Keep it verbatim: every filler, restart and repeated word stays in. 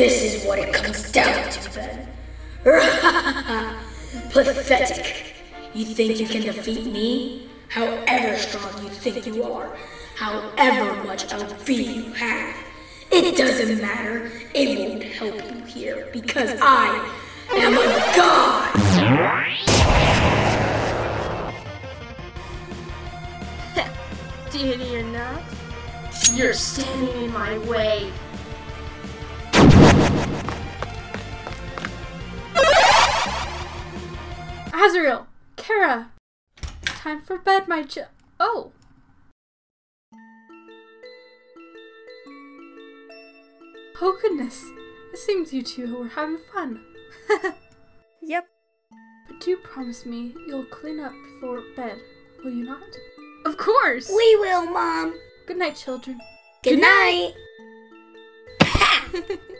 This is what it comes down to, then. Pathetic. You think you can defeat me? However strong you think you are, however much L V you have, it doesn't matter. It won't help you here because I am a god! Did you not? You're standing in my way. Asriel! Kara! Time for bed, my ch- Oh! Oh goodness! It seems you two were having fun. Yep. But do promise me you'll clean up before bed, will you not? Of course! We will, Mom! Good night, children. Good, Good night! night.